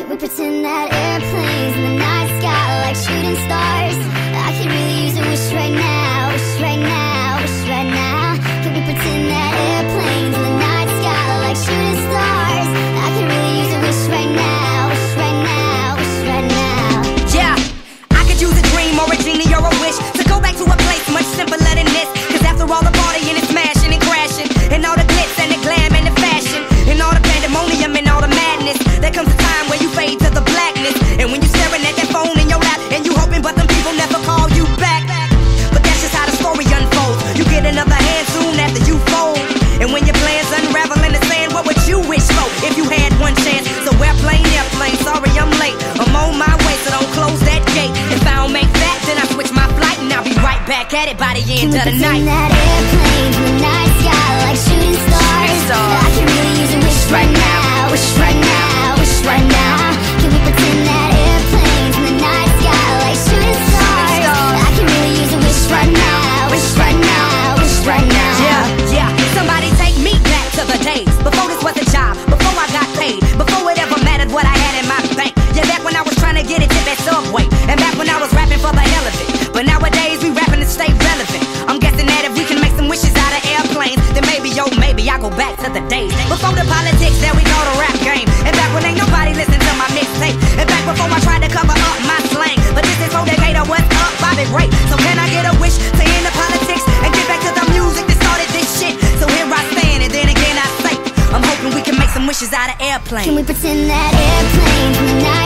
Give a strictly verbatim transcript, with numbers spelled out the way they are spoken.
Can we pretend that airplanes in the night sky are like shooting stars? I could really use a wish right now, wish right now, wish right now. Can we pretend that airplanes in the night sky are like shooting stars? I could really use a wish right now, wish right now, wish right now. Yeah, I could use a dream or a genie or a wish to go back to a place much simpler than this. Cause after all the partying and smashing and crashing, and all the glitz and the glam and the fashion, and all the pandemonium and all the madness, there comes a time where you fade to the blackness. And when you're staring at that phone in your lap, and you hoping but them people never call you back. But that's just how the story unfolds. You get another hand soon after you fold. And when your plans unravel in the sand, what would you wish for if you had one chance? So airplane, airplane, sorry I'm late, I'm on my way, so don't close that gate. If I don't make that, then I switch my flight, and I'll be right back at it by the end of the night. Can we pretend that airplane in the night sky like shooting stars? I can really use a wish right now, wish right now, wish right now. Can we pretend that airplanes in the night sky like shooting stars? I can really use a wish right now, wish right now, wish right now. Yeah, yeah. Somebody take me back to the days before this was a job, before I got paid, before it ever mattered what I had in my bank. Yeah, back when I was trying to get a tip at Subway, and back when I was rapping for the hell of it. But nowadays we rapping to stay relevant. I'm guessing that if we can make some wishes out of airplanes, then maybe, yo, maybe I go back to the days before the politics that we call the rap game. And back when ain't nobody listen to my mixtape. And back before I tried to cover up my slang. But this is whole decade of what's up, Bobby Ray. So can I get a wish to end the politics and get back to the music that started this shit? So here I stand, and then again I say, I'm hoping we can make some wishes out of airplanes. Can we pretend that airplanes in the night